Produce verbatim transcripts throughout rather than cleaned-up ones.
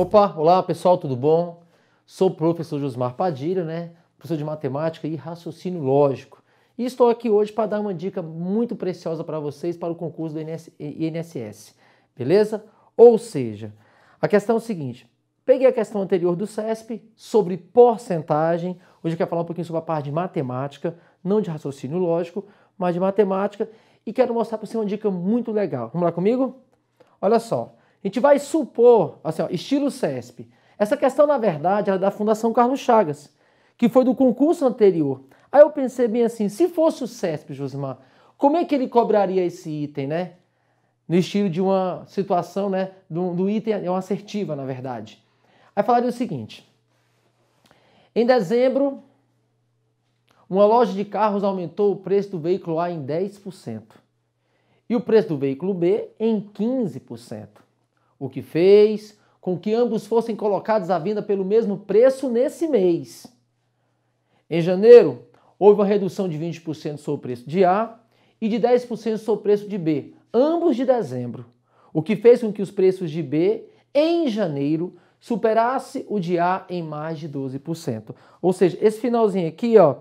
Opa, olá pessoal, tudo bom? Sou o professor Josimar Padilha, né? Professor de matemática e raciocínio lógico. E estou aqui hoje para dar uma dica muito preciosa para vocês para o concurso do I N S S, beleza? Ou seja, a questão é o seguinte, peguei a questão anterior do C E S P sobre porcentagem, hoje eu quero falar um pouquinho sobre a parte de matemática, não de raciocínio lógico, mas de matemática, e quero mostrar para você uma dica muito legal. Vamos lá comigo? Olha só. A gente vai supor, assim, ó, estilo C E S P. Essa questão, na verdade, era da Fundação Carlos Chagas, que foi do concurso anterior. Aí eu pensei bem assim, se fosse o C E S P, Josimar, como é que ele cobraria esse item, né? No estilo de uma situação, né? Do, do item, é uma assertiva, na verdade. Aí falaria o seguinte. Em dezembro, uma loja de carros aumentou o preço do veículo A em dez por cento. E o preço do veículo B em quinze por cento. O que fez com que ambos fossem colocados à venda pelo mesmo preço nesse mês. Em janeiro, houve uma redução de vinte por cento sobre o preço de A e de dez por cento sobre o preço de B, ambos de dezembro. O que fez com que os preços de B, em janeiro, superasse o de A em mais de doze por cento. Ou seja, esse finalzinho aqui, ó,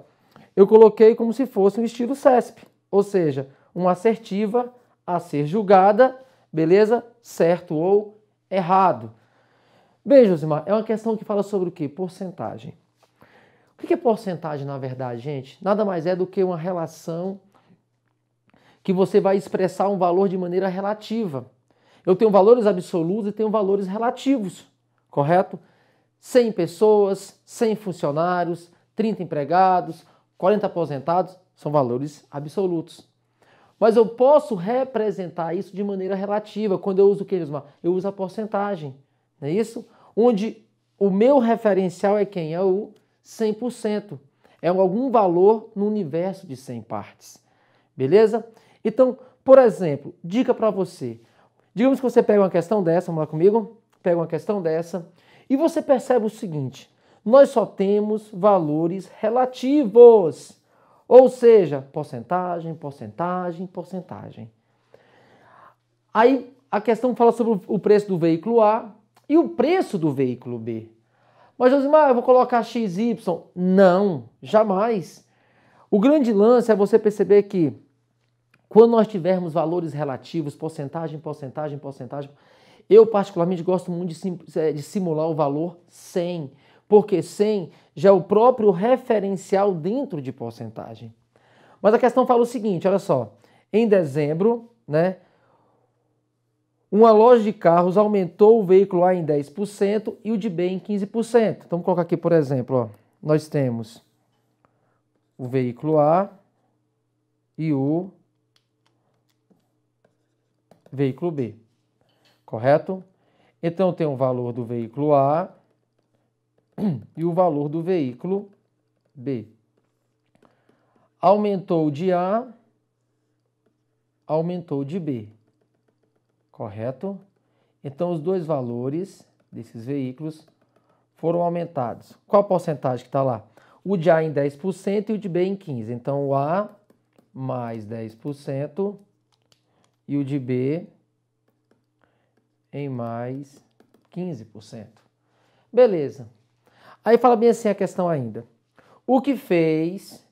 eu coloquei como se fosse um estilo C E S P. Ou seja, uma assertiva a ser julgada, beleza? Certo ou errado. Bem, Josimar, é uma questão que fala sobre o quê? Porcentagem. O que é porcentagem, na verdade, gente? Nada mais é do que uma relação que você vai expressar um valor de maneira relativa. Eu tenho valores absolutos e tenho valores relativos, correto? cem pessoas, cem funcionários, trinta empregados, quarenta aposentados, são valores absolutos. Mas eu posso representar isso de maneira relativa. Quando eu uso o que, Josimar? Eu uso a porcentagem, não é isso? Onde o meu referencial é quem? É o cem por cento. É algum valor no universo de cem partes, beleza? Então, por exemplo, dica para você. Digamos que você pega uma questão dessa, vamos lá comigo? Pega uma questão dessa e você percebe o seguinte. Nós só temos valores relativos. Ou seja, porcentagem, porcentagem, porcentagem. Aí a questão fala sobre o preço do veículo A e o preço do veículo B. Mas, Josimar, eu vou colocar X Y. Não, jamais. O grande lance é você perceber que quando nós tivermos valores relativos, porcentagem, porcentagem, porcentagem, eu particularmente gosto muito de simular o valor cem. Porque cem já é o próprio referencial dentro de porcentagem. Mas a questão fala o seguinte, olha só. Em dezembro, né, uma loja de carros aumentou o veículo A em dez por cento e o de B em quinze por cento. Então, vamos colocar aqui, por exemplo, ó, nós temos o veículo A e o veículo B, correto? Então, tem o valor do veículo A e o valor do veículo B. Aumentou de A, aumentou de B, correto? Então, os dois valores desses veículos foram aumentados. Qual a porcentagem que está lá? O de A em dez por cento e o de B em quinze por cento. Então, o A mais dez por cento e o de B em mais quinze por cento. Beleza. Aí fala bem assim a questão ainda. O que fez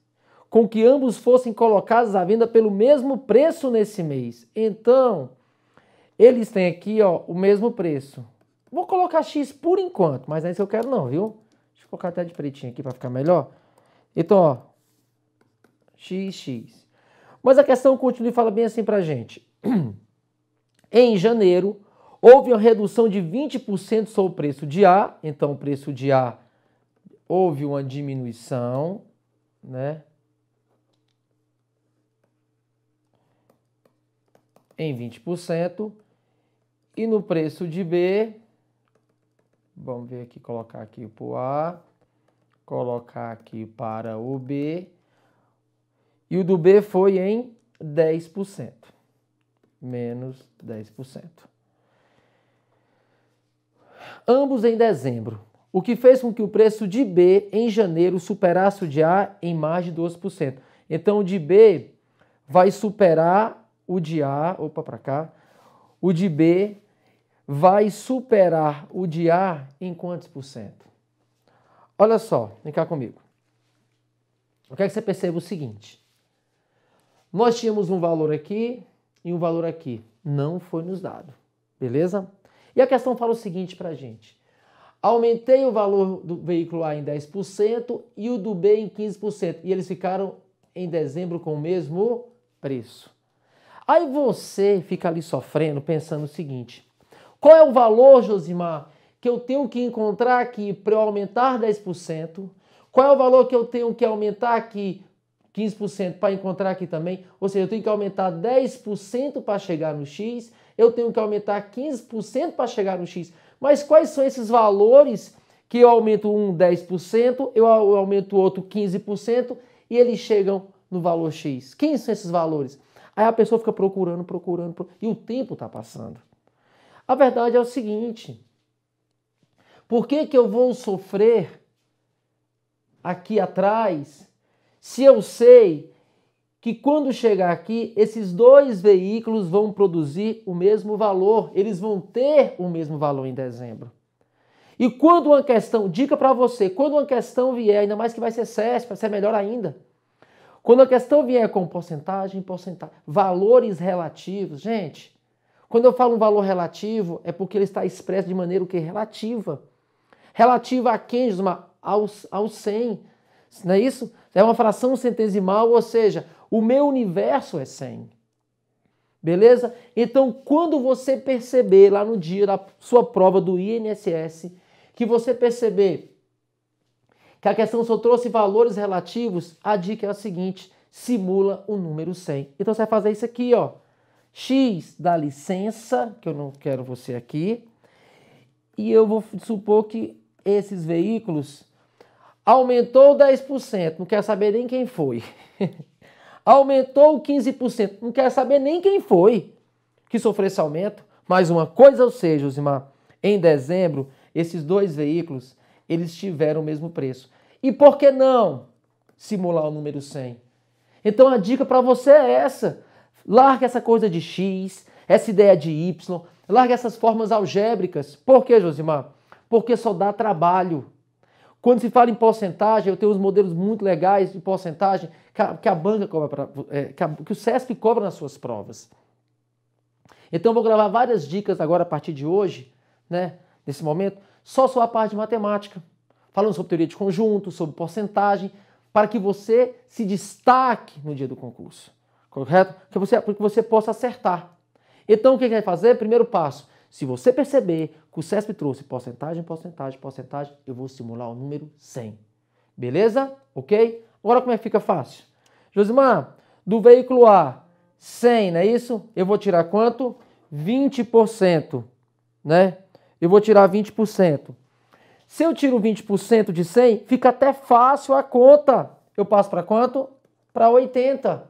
com que ambos fossem colocados à venda pelo mesmo preço nesse mês? Então, eles têm aqui, ó, o mesmo preço. Vou colocar X por enquanto, mas não é isso que eu quero não, viu? Deixa eu colocar até de pretinho aqui para ficar melhor. Então, ó, X X. Mas a questão continua e fala bem assim pra gente. Em janeiro, houve uma redução de vinte por cento sobre o preço de A. Então, o preço de A... houve uma diminuição, né, em vinte por cento, e no preço de B, vamos ver aqui, colocar aqui para o A, colocar aqui para o B, e o do B foi em dez por cento, menos dez por cento. Ambos em dezembro. O que fez com que o preço de B em janeiro superasse o de A em mais de doze por cento. Então, o de B vai superar o de A, opa, para cá, o de B vai superar o de A em quantos por cento? Olha só, vem cá comigo. Eu quero que você perceba o seguinte. Nós tínhamos um valor aqui e um valor aqui. Não foi nos dado, beleza? E a questão fala o seguinte pra gente. Aumentei o valor do veículo A em dez por cento e o do B em quinze por cento. E eles ficaram em dezembro com o mesmo preço. Aí você fica ali sofrendo, pensando o seguinte. Qual é o valor, Josimar, que eu tenho que encontrar aqui para eu aumentar dez por cento? Qual é o valor que eu tenho que aumentar aqui quinze por cento para encontrar aqui também? Ou seja, eu tenho que aumentar dez por cento para chegar no X, eu tenho que aumentar quinze por cento para chegar no X. Mas quais são esses valores que eu aumento um dez por cento, eu aumento o outro quinze por cento e eles chegam no valor X? Quem são esses valores? Aí a pessoa fica procurando, procurando, procurando e o tempo está passando. A verdade é o seguinte, por que que eu vou sofrer aqui atrás se eu sei que quando chegar aqui, esses dois veículos vão produzir o mesmo valor, eles vão ter o mesmo valor em dezembro. E quando uma questão, dica para você, quando uma questão vier, ainda mais que vai ser C E S P, vai ser melhor ainda, quando a questão vier com porcentagem, porcentagem, valores relativos, gente, quando eu falo um valor relativo, é porque ele está expresso de maneira o que? Relativa. Relativa a quem, Josimar? Aos, aos cem, não é isso? É uma fração centesimal, ou seja, o meu universo é cem, beleza? Então, quando você perceber lá no dia da sua prova do I N S S, que você perceber que a questão só trouxe valores relativos, a dica é a seguinte, simula o número cem. Então, você vai fazer isso aqui, ó. X dá licença, que eu não quero você aqui, e eu vou supor que esses veículos aumentou dez por cento, não quero saber nem quem foi. Aumentou quinze por cento, não quero saber nem quem foi que sofreu esse aumento. Mas uma coisa eu sei, Josimar, em dezembro, esses dois veículos, eles tiveram o mesmo preço. E por que não simular o número cem? Então a dica para você é essa. Larga essa coisa de X, essa ideia de Y, larga essas formas algébricas. Por que, Josimar? Porque só dá trabalho. Quando se fala em porcentagem, eu tenho uns modelos muito legais de porcentagem que a, que a banca cobra, pra, é, que, a, que o C E S P cobra nas suas provas. Então eu vou gravar várias dicas agora a partir de hoje, né, nesse momento, só sobre a parte de matemática, falando sobre teoria de conjunto, sobre porcentagem, para que você se destaque no dia do concurso, correto? Que você, para que você possa acertar. Então o que vai fazer? Primeiro passo. Se você perceber que o C E S P trouxe porcentagem, porcentagem, porcentagem, eu vou simular o número cem. Beleza? Ok? Agora como é que fica fácil? Josimar, do veículo A, cem, não é isso? Eu vou tirar quanto? vinte por cento, né? Eu vou tirar vinte por cento. Se eu tiro vinte por cento de cem, fica até fácil a conta. Eu passo para quanto? Para oitenta.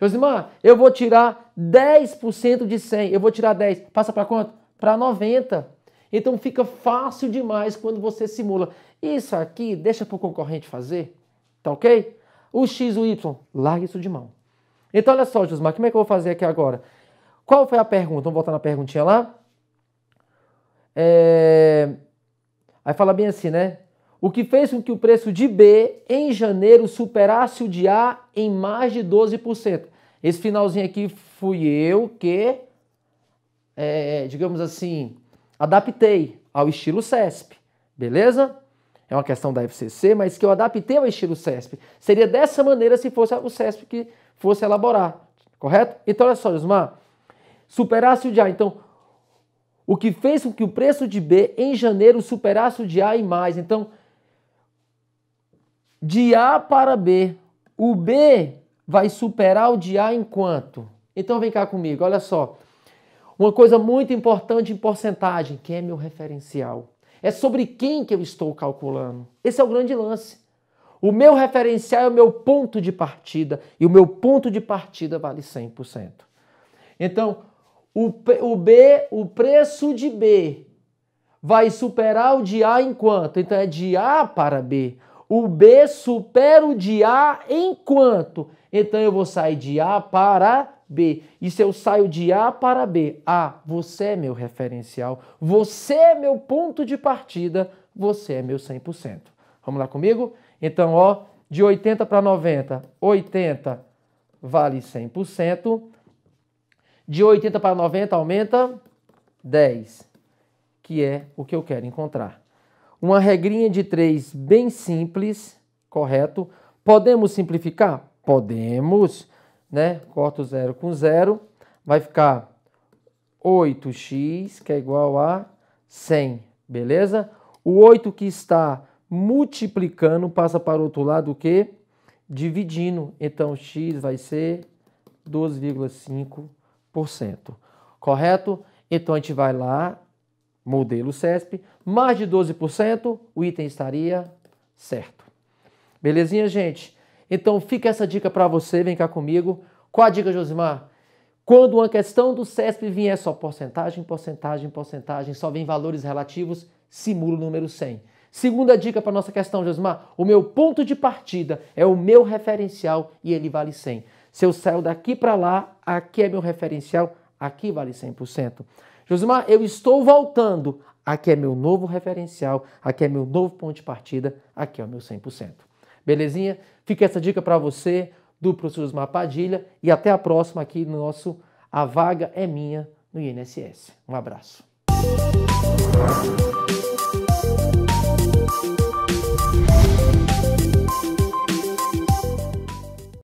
Josimar, eu vou tirar dez por cento de cem. Eu vou tirar dez. Passa para quanto? Para noventa. Então fica fácil demais quando você simula. Isso aqui deixa para o concorrente fazer, tá ok? O X, o Y, larga isso de mão. Então olha só, Josimar, como é que eu vou fazer aqui agora? Qual foi a pergunta? Vamos voltar na perguntinha lá. É... Aí fala bem assim, né? O que fez com que o preço de B em janeiro superasse o de A em mais de doze por cento. Esse finalzinho aqui fui eu que... É, digamos assim, adaptei ao estilo C E S P, beleza? É uma questão da F C C, mas que eu adaptei ao estilo C E S P. Seria dessa maneira se fosse o C E S P que fosse elaborar, correto? Então, olha só, Josimar, superasse o de A. Então, o que fez com que o preço de B em janeiro superasse o de A e mais. Então, de A para B, o B vai superar o de A em quanto? Então, vem cá comigo, olha só. Uma coisa muito importante em porcentagem, que é meu referencial. É sobre quem que eu estou calculando. Esse é o grande lance. O meu referencial é o meu ponto de partida, e o meu ponto de partida vale cem por cento. Então, o, P, o, B, o preço de B vai superar o de A em quanto? Então, é de A para B. O B supera o de A em quanto? Então eu vou sair de A para B. E se eu saio de A para B? A, você é meu referencial, você é meu ponto de partida, você é meu cem por cento. Vamos lá comigo? Então, ó, de oitenta para noventa, oitenta vale cem por cento. De oitenta para noventa aumenta dez, que é o que eu quero encontrar. Uma regrinha de três bem simples, correto? Podemos simplificar? Podemos, né? Corto zero com zero, vai ficar oito x, que é igual a cem, beleza? O oito que está multiplicando passa para o outro lado o quê? Dividindo. Então, x vai ser doze vírgula cinco por cento, correto? Então, a gente vai lá, modelo C E S P, mais de doze por cento, o item estaria certo. Belezinha, gente? Então fica essa dica para você, vem cá comigo. Qual a dica, Josimar? Quando uma questão do C E S P vier só porcentagem, porcentagem, porcentagem, só vem valores relativos, simula o número cem. Segunda dica para nossa questão, Josimar, o meu ponto de partida é o meu referencial e ele vale cem. Se eu saio daqui para lá, aqui é meu referencial, aqui vale cem por cento. Josimar, eu estou voltando. Aqui é meu novo referencial, aqui é meu novo ponto de partida, aqui é o meu cem por cento. Belezinha? Fica essa dica para você, do professor Josimar Padilha, e até a próxima aqui no nosso A Vaga é Minha no I N S S. Um abraço.